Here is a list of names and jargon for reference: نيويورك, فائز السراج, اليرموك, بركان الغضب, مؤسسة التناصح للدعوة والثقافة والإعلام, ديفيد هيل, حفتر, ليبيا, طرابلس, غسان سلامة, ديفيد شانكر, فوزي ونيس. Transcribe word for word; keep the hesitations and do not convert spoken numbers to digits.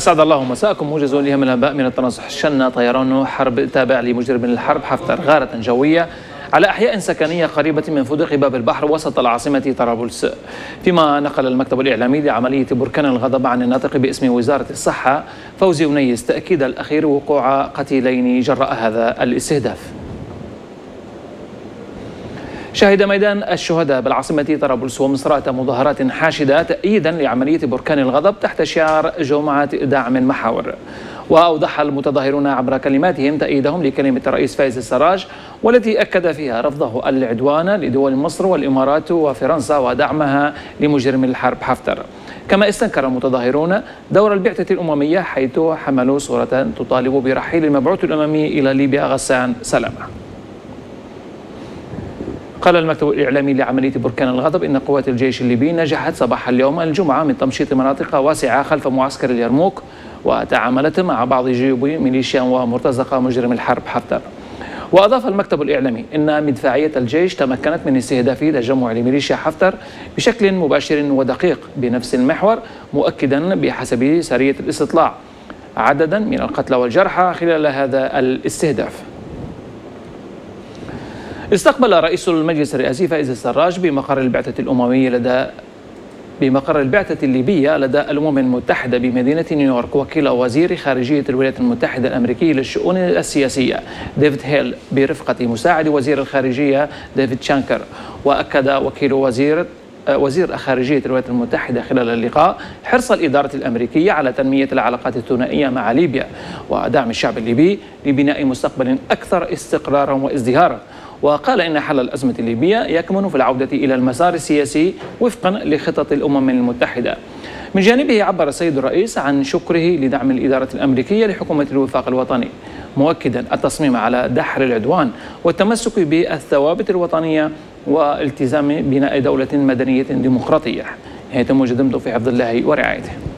أسعد الله مساءكم. موجز لها من الأنباء من التناصح الشنة طيران حرب تابع لمجرم الحرب حفتر غارة جوية على أحياء سكنية قريبة من فندق باب البحر وسط العاصمة طرابلس، فيما نقل المكتب الإعلامي لعملية بركان الغضب عن الناطق باسم وزارة الصحة فوزي ونيس تأكيد الأخير وقوع قتيلين جراء هذا الاستهداف. شهد ميدان الشهداء بالعاصمة طرابلس ومصرات مظاهرات حاشدة تأييدا لعملية بركان الغضب تحت شعار جمعة دعم محاور، وأوضح المتظاهرون عبر كلماتهم تأييدهم لكلمة الرئيس فائز السراج والتي أكد فيها رفضه العدوان لدول مصر والإمارات وفرنسا ودعمها لمجرم الحرب حفتر. كما استنكر المتظاهرون دور البعثة الأممية حيث حملوا صورة تطالب برحيل المبعوث الأممي إلى ليبيا غسان سلامة. قال المكتب الإعلامي لعملية بركان الغضب إن قوات الجيش الليبي نجحت صباح اليوم الجمعة من تمشيط مناطق واسعة خلف معسكر اليرموك، وتعاملت مع بعض جيوب ميليشيا ومرتزقة مجرم الحرب حفتر. وأضاف المكتب الإعلامي إن مدفعية الجيش تمكنت من استهداف تجمع لميليشيا حفتر بشكل مباشر ودقيق بنفس المحور، مؤكدا بحسب سرية الاستطلاع عددا من القتلى والجرحى خلال هذا الاستهداف. استقبل رئيس المجلس الرئاسي فائز السراج بمقر البعثة الأممية لدى بمقر البعثة الليبية لدى الأمم المتحدة بمدينة نيويورك وكيل وزير خارجية الولايات المتحدة الأمريكية للشؤون السياسية ديفيد هيل برفقة مساعد وزير الخارجية ديفيد شانكر، وأكد وكيل وزير وزير خارجية الولايات المتحدة خلال اللقاء حرص الإدارة الأمريكية على تنمية العلاقات الثنائية مع ليبيا ودعم الشعب الليبي لبناء مستقبل أكثر استقرارا وازدهارا. وقال إن حل الأزمة الليبية يكمن في العودة إلى المسار السياسي وفقا لخطط الأمم المتحدة. من جانبه عبر السيد الرئيس عن شكره لدعم الإدارة الأمريكية لحكومة الوفاق الوطني، مؤكدا التصميم على دحر العدوان والتمسك بالثوابت الوطنية والتزام بناء دولة مدنية ديمقراطية. نهاية موجز، دمتم في حفظ الله ورعايته.